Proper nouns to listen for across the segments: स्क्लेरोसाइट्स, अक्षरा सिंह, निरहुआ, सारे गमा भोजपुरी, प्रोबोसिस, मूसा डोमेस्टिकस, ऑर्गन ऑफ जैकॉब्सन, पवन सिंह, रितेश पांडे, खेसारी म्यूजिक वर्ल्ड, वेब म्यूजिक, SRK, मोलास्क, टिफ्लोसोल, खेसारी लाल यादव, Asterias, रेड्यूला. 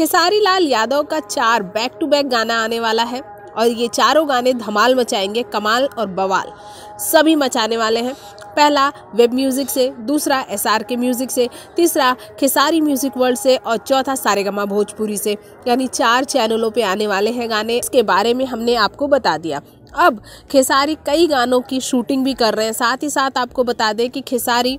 खेसारी लाल यादव का 4 back to back गाना आने वाला है और ये चारों गाने धमाल मचाएंगे, कमाल और बवाल सभी मचाने वाले हैं। पहला वेब म्यूजिक से, दूसरा SRK म्यूजिक से, तीसरा खेसारी म्यूजिक वर्ल्ड से और चौथा सारे गमा भोजपुरी से, यानी 4 चैनलों पे आने वाले हैं गाने। इसके बारे में हमने आपको बता दिया। अब खेसारी कई गानों की शूटिंग भी कर रहे हैं। साथ ही साथ आपको बता दें कि खेसारी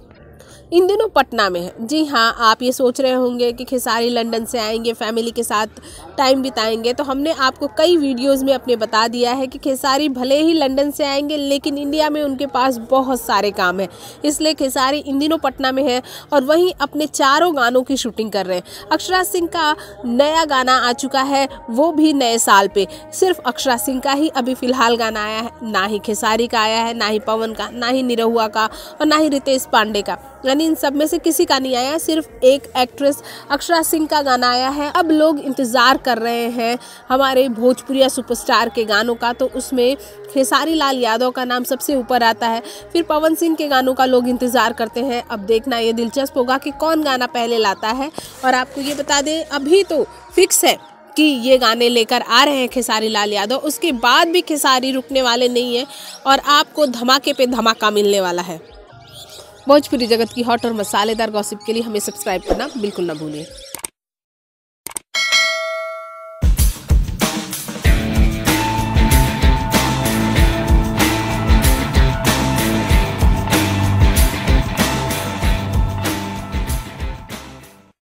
इन दिनों पटना में है। जी हाँ, आप ये सोच रहे होंगे कि खेसारी लंदन से आएंगे, फैमिली के साथ टाइम बिताएंगे, तो हमने आपको कई वीडियोस में अपने बता दिया है कि खेसारी भले ही लंदन से आएंगे लेकिन इंडिया में उनके पास बहुत सारे काम हैं, इसलिए खेसारी इन दिनों पटना में है और वहीं अपने चारों गानों की शूटिंग कर रहे हैं। अक्षरा सिंह का नया गाना आ चुका है, वो भी नए साल पर। सिर्फ अक्षरा सिंह का ही अभी फ़िलहाल गाना आया है, ना ही खेसारी का आया है, ना ही पवन का, ना ही निरहुआ का और ना ही रितेश पांडे का, यानी इन सब में से किसी का नहीं आया। सिर्फ एक एक्ट्रेस अक्षरा सिंह का गाना आया है। अब लोग इंतज़ार कर रहे हैं हमारे भोजपुरिया सुपरस्टार के गानों का, तो उसमें खेसारी लाल यादव का नाम सबसे ऊपर आता है, फिर पवन सिंह के गानों का लोग इंतज़ार करते हैं। अब देखना ये दिलचस्प होगा कि कौन गाना पहले लाता है। और आपको ये बता दें, अभी तो फिक्स है कि ये गाने लेकर आ रहे हैं खेसारी लाल यादव, उसके बाद भी खेसारी रुकने वाले नहीं हैं और आपको धमाके पे धमाका मिलने वाला है। भोजपुरी जगत की हॉट और मसालेदार गॉसिप के लिए हमें सब्सक्राइब करना बिल्कुल ना भूलिए।